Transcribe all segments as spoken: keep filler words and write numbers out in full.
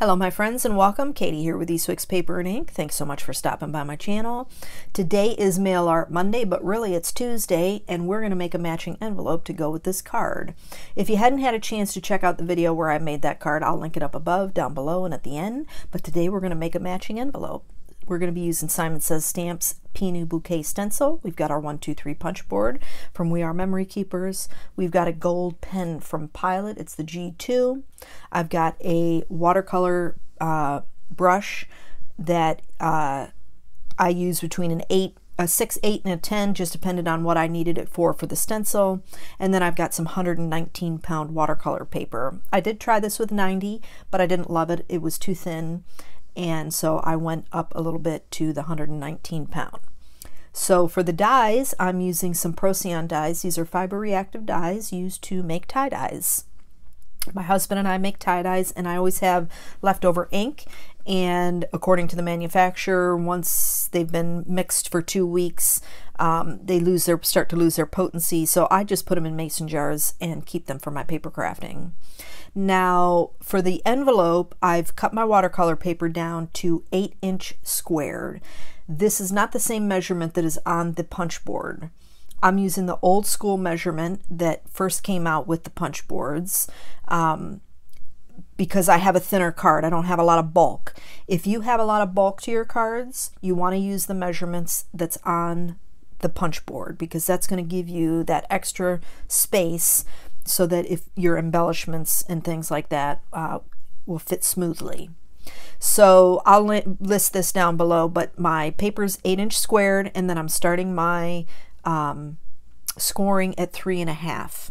Hello my friends and welcome. Katie here with Eastwicks Paper and Ink. Thanks so much for stopping by my channel. Today is Mail Art Monday, but really it's Tuesday, and we're going to make a matching envelope to go with this card. If you hadn't had a chance to check out the video where I made that card, I'll link it up above, down below, and at the end. But today we're going to make a matching envelope. We're going to be using Simon Says Stamps Peony Bouquet Stencil. We've got our one two three Punch Board from We R Memory Keepers. We've got a gold pen from Pilot. It's the G two. I've got a watercolor uh, brush that uh, I use between an eight, a six, eight, and a ten, just depended on what I needed it for for the stencil. And then I've got some one hundred nineteen pound watercolor paper. I did try this with ninety, but I didn't love it. It was too thin. And so I went up a little bit to the one hundred nineteen pound. So for the dyes, I'm using some Procion dyes. These are fiber reactive dyes used to make tie dyes. My husband and I make tie dyes, and I always have leftover ink. And according to the manufacturer, once they've been mixed for two weeks, um, they lose their start to lose their potency. So I just put them in mason jars and keep them for my paper crafting. Now for the envelope, I've cut my watercolor paper down to eight inch squared. This is not the same measurement that is on the punch board. I'm using the old school measurement that first came out with the punch boards. Um, because I have a thinner card. I don't have a lot of bulk. If you have a lot of bulk to your cards, you want to use the measurements that's on the punch board, because that's going to give you that extra space so that if your embellishments and things like that uh, will fit smoothly. So I'll list this down below, but my paper's eight inch squared, and then I'm starting my um, scoring at three and a half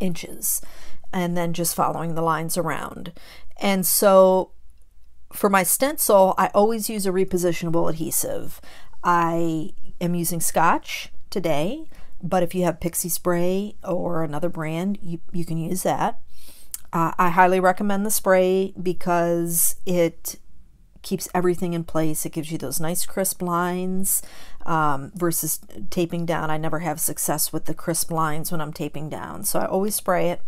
inches. And then just following the lines around. And so for my stencil, I always use a repositionable adhesive. I am using Scotch today, but if you have Pixie Spray or another brand, you, you can use that. Uh, I highly recommend the spray because it keeps everything in place. It gives you those nice crisp lines um, versus taping down. I never have success with the crisp lines when I'm taping down, so I always spray it.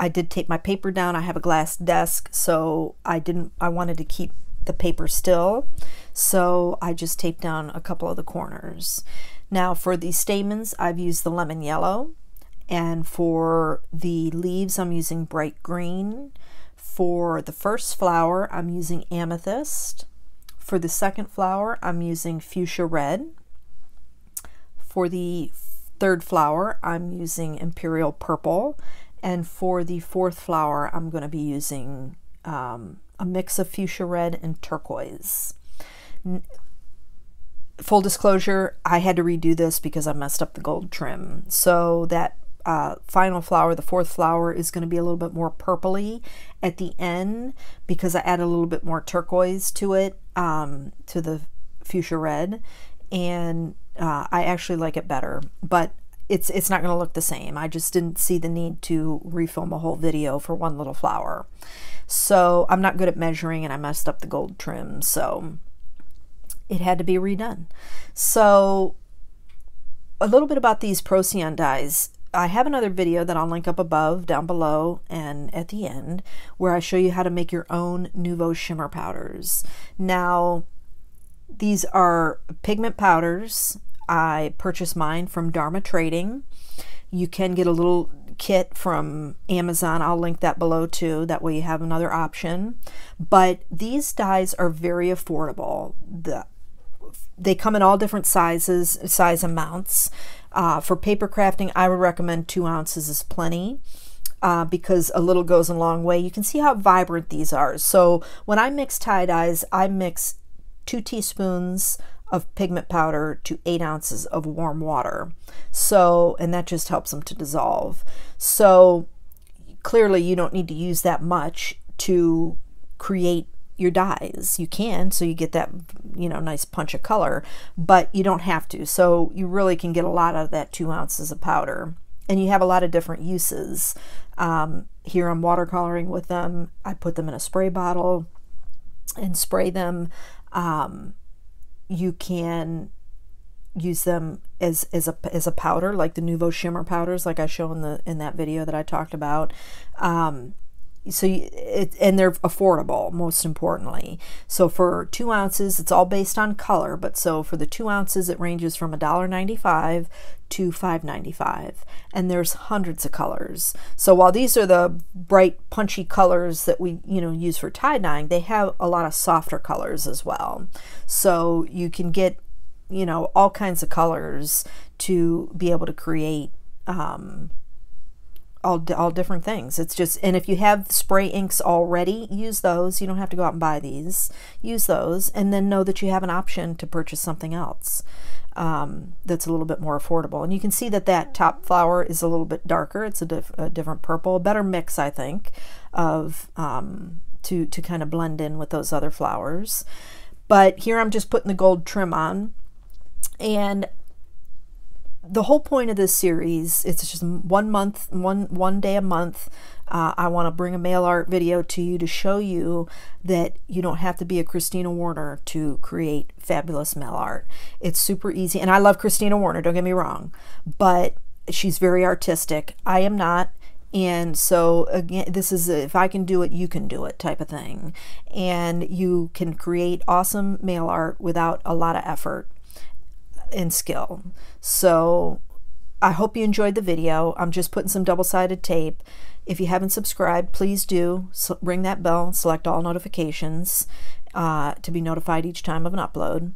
I did tape my paper down. I have a glass desk, so I didn't, I wanted to keep the paper still. So I just taped down a couple of the corners. Now for the stamens, I've used the lemon yellow. And for the leaves, I'm using bright green. For the first flower, I'm using amethyst. For the second flower, I'm using fuchsia red. For the third flower, I'm using imperial purple. And for the fourth flower, I'm going to be using um, a mix of fuchsia red and turquoise. N Full disclosure, I had to redo this because I messed up the gold trim. So that uh, final flower, the fourth flower, is going to be a little bit more purpley at the end because I add a little bit more turquoise to it, um, to the fuchsia red. And uh, I actually like it better. But It's, it's not going to look the same. I just didn't see the need to refilm a whole video for one little flower. So I'm not good at measuring, and I messed up the gold trim, so it had to be redone. So a little bit about these Procion dyes. I have another video that I'll link up above, down below, and at the end, where I show you how to make your own Nuvo shimmer powders. Now, these are pigment powders. I purchased mine from Dharma Trading. You can get a little kit from Amazon. I'll link that below too. That way you have another option. But these dyes are very affordable. The, they come in all different sizes, size amounts. Uh, for paper crafting, I would recommend two ounces is plenty. Uh, because a little goes a long way. You can see how vibrant these are. So when I mix tie dyes, I mix two teaspoons of pigment powder to eight ounces of warm water. So, and that just helps them to dissolve. So clearly you don't need to use that much to create your dyes. You can, so you get that, you know, nice punch of color, but you don't have to. So you really can get a lot out of that two ounces of powder. And you have a lot of different uses. Um, here I'm watercoloring with them. I put them in a spray bottle and spray them. Um, You can use them as as a as a powder, like the Nuvo shimmer powders, like I show in the in that video that I talked about. Um, so you, it, and they're affordable, most importantly. So for two ounces, it's all based on color. But so for the two ounces, it ranges from a dollar ninety-five to five ninety-five, and there's hundreds of colors. So while these are the bright, punchy colors that we you know use for tie dyeing, they have a lot of softer colors as well. So you can get you know all kinds of colors to be able to create um, all all different things. It's just, and if you have spray inks already, use those. You don't have to go out and buy these. Use those, and then know that you have an option to purchase something else um, that's a little bit more affordable. And you can see that that top flower is a little bit darker. It's a, diff a different purple, a better mix, I think, of um, to to kind of blend in with those other flowers. But here I'm just putting the gold trim on. And the whole point of this series, it's just one month, one one day a month. Uh, I want to bring a mail art video to you to show you that you don't have to be a Kristina Werner to create fabulous mail art. It's super easy, and I love Kristina Werner. Don't get me wrong, but she's very artistic. I am not. And so again, this is a, if I can do it, you can do it type of thing, and you can create awesome mail art without a lot of effort and skill. So I hope you enjoyed the video. I'm just putting some double-sided tape. If you haven't subscribed, please do. So ring that bell, select all notifications uh, to be notified each time of an upload.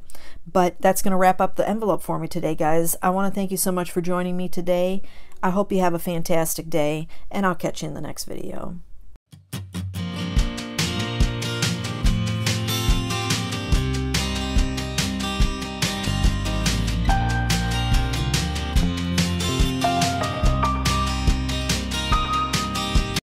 But that's going to wrap up the envelope for me today, guys. I want to thank you so much for joining me today. I hope you have a fantastic day, and I'll catch you in the next video.